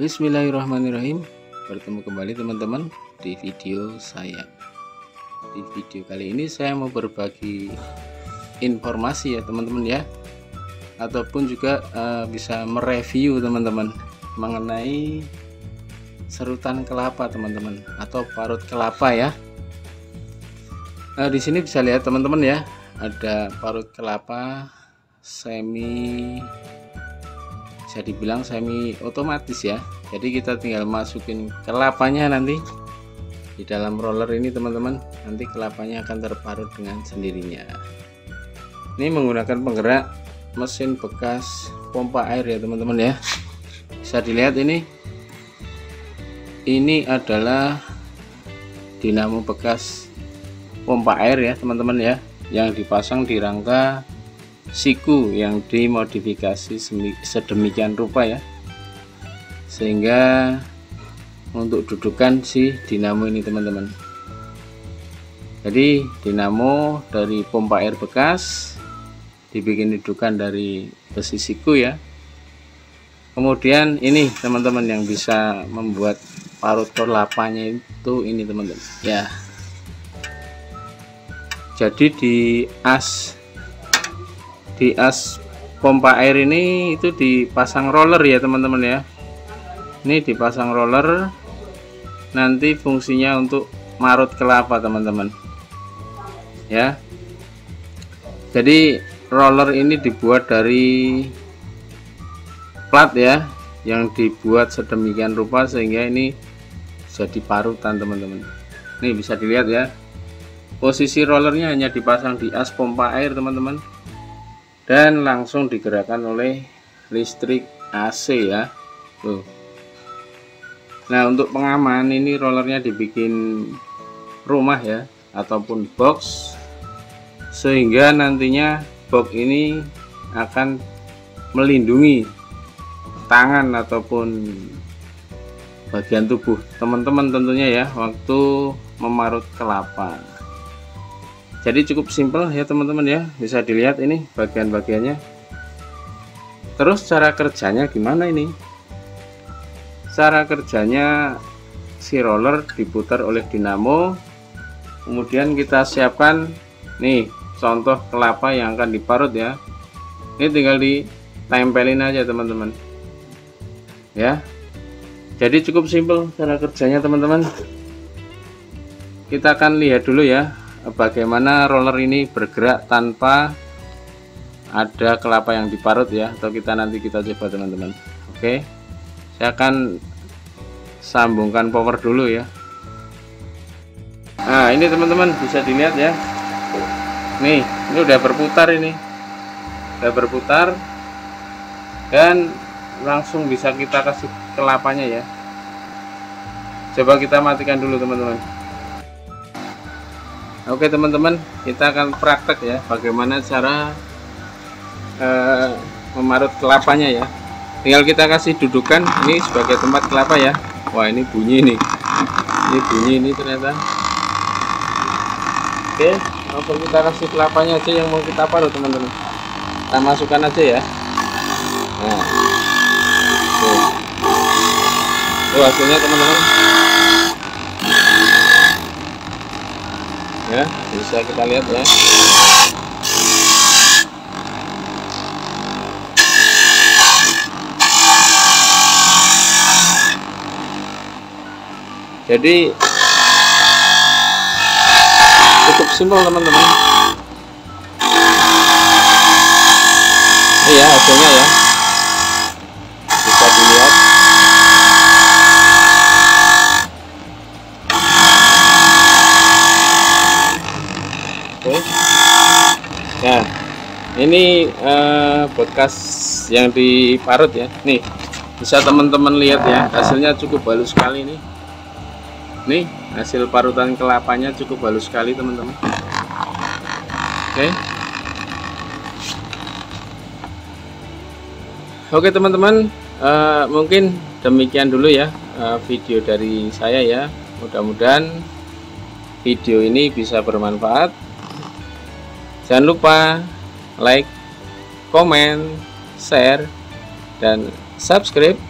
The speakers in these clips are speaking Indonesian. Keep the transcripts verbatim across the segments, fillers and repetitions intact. Bismillahirrahmanirrahim. Bertemu kembali teman-teman di video saya. Di video kali ini saya mau berbagi informasi ya teman-teman ya, ataupun juga uh, bisa mereview teman-teman mengenai serutan kelapa teman-teman, atau parut kelapa ya. Nah, di sini bisa lihat teman-teman ya, ada parut kelapa semi, bisa dibilang semi otomatis ya. Jadi kita tinggal masukin kelapanya nanti di dalam roller ini teman-teman, nanti kelapanya akan terparut dengan sendirinya. Ini menggunakan penggerak mesin bekas pompa air ya teman-teman ya. Bisa dilihat ini ini adalah dinamo bekas pompa air ya teman-teman ya, yang dipasang di rangka siku yang dimodifikasi sedemikian rupa ya, sehingga untuk dudukan si dinamo ini teman-teman. Jadi dinamo dari pompa air bekas dibikin dudukan dari besi siku ya. Kemudian ini teman-teman yang bisa membuat parut kelapanya itu ini teman-teman ya. Jadi di as di as pompa air ini itu dipasang roller ya teman-teman ya. Ini dipasang roller, nanti fungsinya untuk marut kelapa teman-teman ya. Jadi roller ini dibuat dari plat ya, yang dibuat sedemikian rupa sehingga ini jadi parutan teman-teman. Ini bisa dilihat ya, posisi rollernya hanya dipasang di as pompa air teman-teman, dan langsung digerakkan oleh listrik A C ya. Tuh. Nah, untuk pengaman ini rollernya dibikin rumah ya, ataupun box, sehingga nantinya box ini akan melindungi tangan ataupun bagian tubuh teman-teman tentunya ya waktu memarut kelapa. Jadi cukup simpel ya teman-teman ya, bisa dilihat ini bagian-bagiannya. Terus cara kerjanya gimana ini? Cara kerjanya si roller diputar oleh dinamo, kemudian kita siapkan nih contoh kelapa yang akan diparut ya. Ini tinggal ditempelin aja teman-teman ya. Jadi cukup simpel cara kerjanya teman-teman. Kita akan lihat dulu ya bagaimana roller ini bergerak tanpa ada kelapa yang diparut ya, atau kita nanti kita coba teman-teman. Oke, saya akan sambungkan power dulu ya. Nah ini teman-teman bisa dilihat ya, nih ini udah berputar ini udah berputar dan langsung bisa kita kasih kelapanya ya. Coba kita matikan dulu teman-teman. Oke teman-teman, kita akan praktek ya bagaimana cara eh, memarut kelapanya ya. Tinggal kita kasih dudukan ini sebagai tempat kelapa ya. Wah ini bunyi nih, ini bunyi ini ternyata. Oke, langsung kita kasih kelapanya aja yang mau kita parut teman-teman. Kita masukkan aja ya. Nah, tuh, tuh hasilnya teman-teman. Ya, bisa kita lihat ya. Jadi cukup simpel teman-teman. Iya hasilnya ya, bisa dilihat. Nah, ini eh, bekas yang diparut ya. Nih, bisa teman-teman lihat ya, hasilnya cukup halus sekali nih. Nih, hasil parutan kelapanya cukup halus sekali teman-teman. Oke. Oke teman-teman, eh, mungkin demikian dulu ya eh, video dari saya ya. Mudah-mudahan video ini bisa bermanfaat. Jangan lupa like, komen, share, dan subscribe.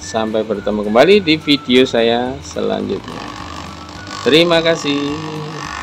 Sampai bertemu kembali di video saya selanjutnya. Terima kasih.